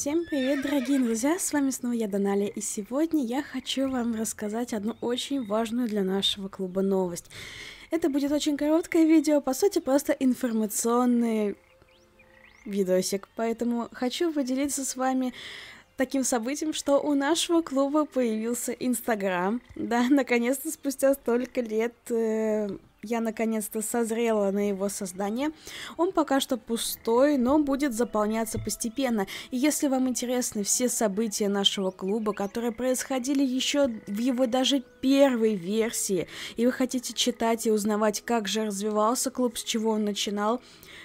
Всем привет, дорогие друзья, с вами снова я, Даналия, и сегодня я хочу вам рассказать одну очень важную для нашего клуба новость. Это будет очень короткое видео, по сути, просто информационный видосик, поэтому хочу поделиться с вами таким событием, что у нашего клуба появился Instagram. Да, наконец-то, спустя столько лет... Я наконец-то созрела на его создание. Он пока что пустой, но будет заполняться постепенно. И если вам интересны все события нашего клуба, которые происходили еще в его даже первой версии, и вы хотите читать и узнавать, как же развивался клуб, с чего он начинал,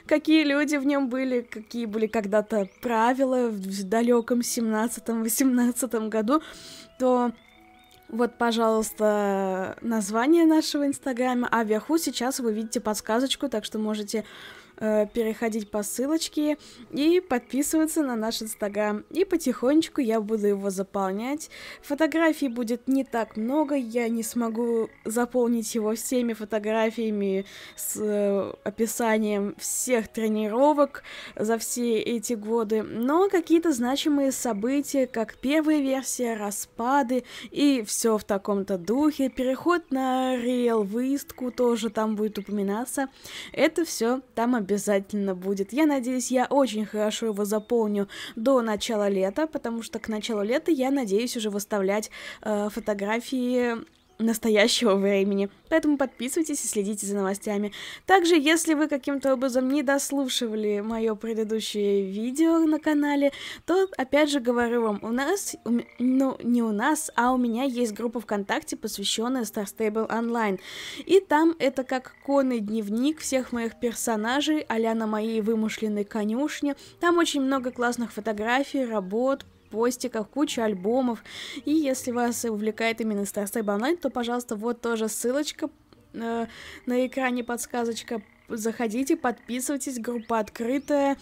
какие люди в нем были, какие были когда-то правила в далеком 17-18 году, то... Вот, пожалуйста, название нашего Инстаграма, а вверху сейчас вы видите подсказочку, так что можете переходить по ссылочке и подписываться на наш Инстаграм. И потихонечку я буду его заполнять. Фотографий будет не так много, я не смогу заполнить его всеми фотографиями с описанием всех тренировок за все эти годы, но какие-то значимые события, как первая версия, распады и все в таком-то духе, переход на Reel, выездку тоже там будет упоминаться, это все там обязательно будет. Я надеюсь, я очень хорошо его заполню до начала лета, потому что к началу лета я надеюсь уже выставлять фотографии настоящего времени. Поэтому подписывайтесь и следите за новостями. Также, если вы каким-то образом не дослушивали мое предыдущее видео на канале, то, опять же, говорю вам, у меня есть группа ВКонтакте, посвященная Star Stable Online. И там это как конный дневник всех моих персонажей, а-ля на моей вымышленной конюшне. Там очень много классных фотографий, работ, постиков, куча альбомов. И если вас увлекает именно Star Stable Online, то, пожалуйста, вот тоже ссылочка на экране, подсказочка. Заходите, подписывайтесь, группа открытая.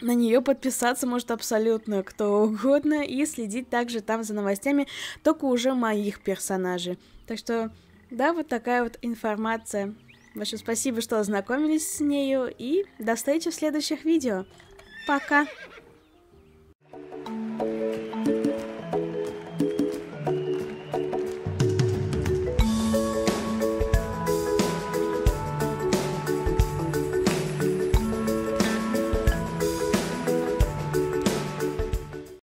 На нее подписаться может абсолютно кто угодно. И следить также там за новостями, только уже моих персонажей. Так что, да, вот такая вот информация. Большое спасибо, что ознакомились с нею. И до встречи в следующих видео. Пока!